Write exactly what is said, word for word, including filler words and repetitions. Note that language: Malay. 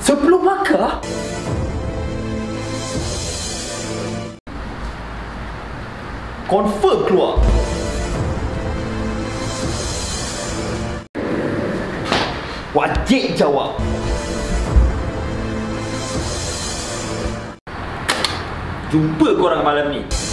Sebelum Makkah? Confirm keluar. Wajib jawab. Jumpa korang malam ni.